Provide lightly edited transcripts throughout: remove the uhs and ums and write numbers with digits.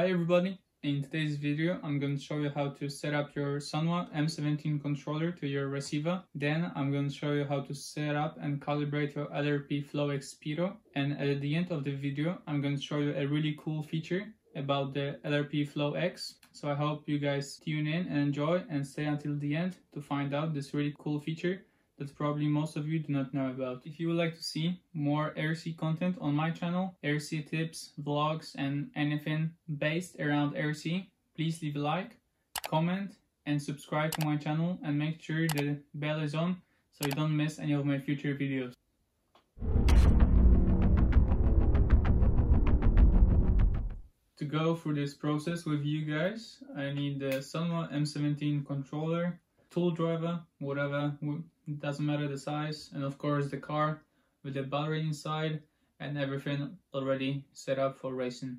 Hi everybody, in today's video I'm going to show you how to set up your Sanwa M17 controller to your receiver. Then I'm going to show you how to set up and calibrate your LRP Flow X Speedo. And at the end of the video I'm going to show you a really cool feature about the LRP Flow X. So I hope you guys tune in and enjoy and stay until the end to find out this really cool feature that probably most of you do not know about. If you would like to see more RC content on my channel, RC tips, vlogs and anything based around RC, please leave a like, comment and subscribe to my channel and make sure the bell is on so you don't miss any of my future videos. To go through this process with you guys, I need the Sanwa M17 controller, tool driver, whatever, it doesn't matter the size, and of course the car with the battery inside and everything already set up for racing.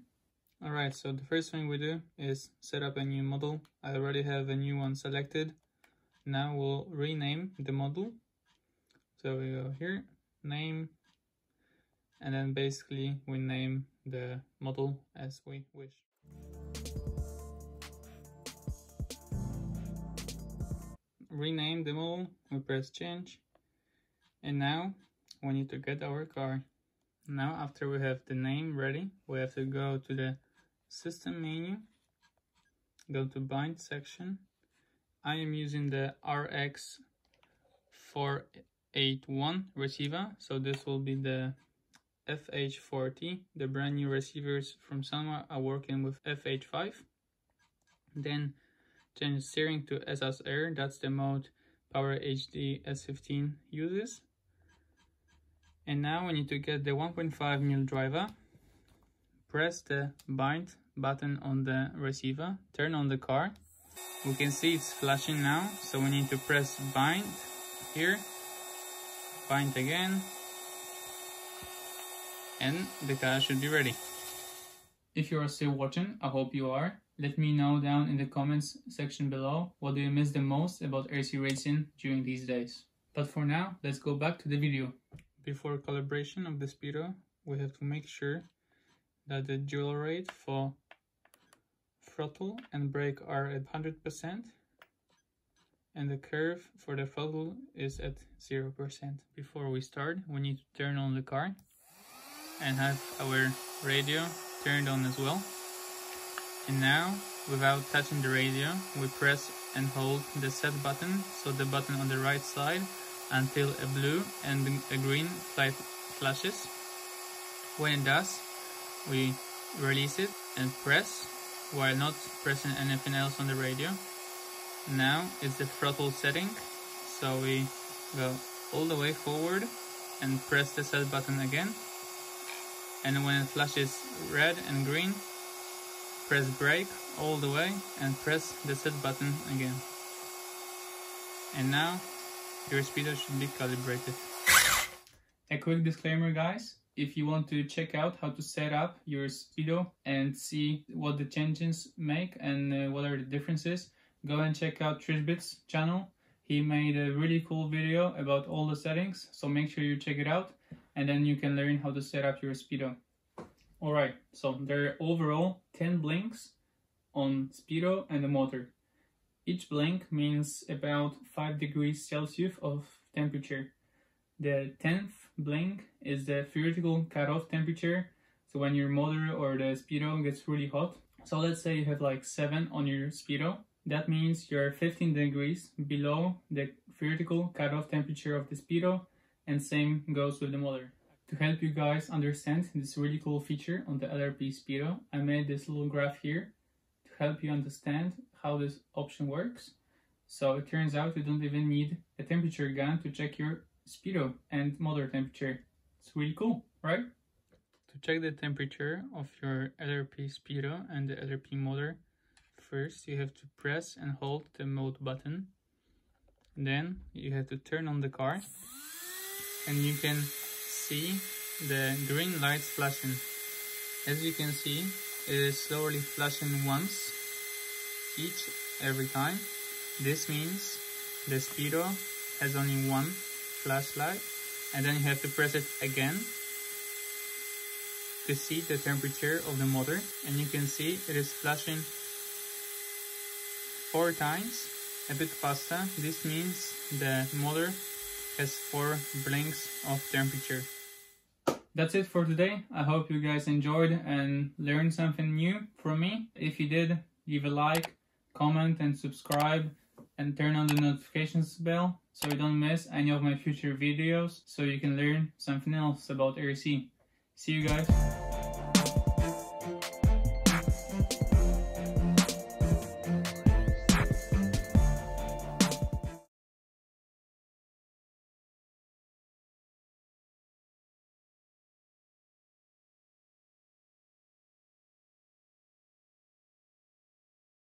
Alright, so the first thing we do is set up a new model. I already have a new one selected. Now we'll rename the model. So we go here, name, and then basically we name the model as we wish. Rename them all, we press change, and now we need to get our car. Now after we have the name ready, we have to go to the system menu, go to bind section. I am using the RX481 receiver, so this will be the FH40. The brand new receivers from Sanwa are working with FH5. Then change steering to SSR, that's the mode Power HD S15 uses. And now we need to get the 1.5mm driver. Press the bind button on the receiver, turn on the car. We can see it's flashing now, so we need to press bind here, bind again, and the car should be ready. If you are still watching, I hope you are. Let me know down in the comments section below what do you miss the most about RC racing during these days. But for now, let's go back to the video. Before calibration of the Speedo, we have to make sure that the dual rate for throttle and brake are at 100% and the curve for the throttle is at 0%. Before we start, we need to turn on the car and have our radio turned on as well. And now, without touching the radio, we press and hold the set button, so the button on the right side, until a blue and a green light flashes. When it does, we release it and press, while not pressing anything else on the radio. Now it's the throttle setting, so we go all the way forward and press the set button again. And when it flashes red and green, press brake all the way and press the set button again. And now your Speedo should be calibrated. A quick disclaimer guys, if you want to check out how to set up your Speedo and see what the changes make and what are the differences, go and check out Trishbit's channel. He made a really cool video about all the settings, so make sure you check it out and then you can learn how to set up your Speedo. Alright, so there are overall 10 blinks on Speedo and the motor. Each blink means about 5 degrees Celsius of temperature. The 10th blink is the theoretical cutoff temperature, so when your motor or the Speedo gets really hot. So let's say you have like 7 on your Speedo. That means you're 15 degrees below the theoretical cutoff temperature of the Speedo, and same goes with the motor. To help you guys understand this really cool feature on the LRP Speedo, I made this little graph here to help you understand how this option works. So it turns out you don't even need a temperature gun to check your Speedo and motor temperature. It's really cool, right? To check the temperature of your LRP Speedo and the LRP motor, first you have to press and hold the mode button. Then you have to turn on the car and you can see the green lights flashing. As you can see, it is slowly flashing once every time. This means the Speedo has only one flashlight, and then you have to press it again to see the temperature of the motor, and you can see it is flashing 4 times a bit faster. This means the motor has 4 blinks of temperature. That's it for today. I hope you guys enjoyed and learned something new from me. If you did, leave a like, comment and subscribe, and turn on the notifications bell so you don't miss any of my future videos, so you can learn something else about RC. See you guys!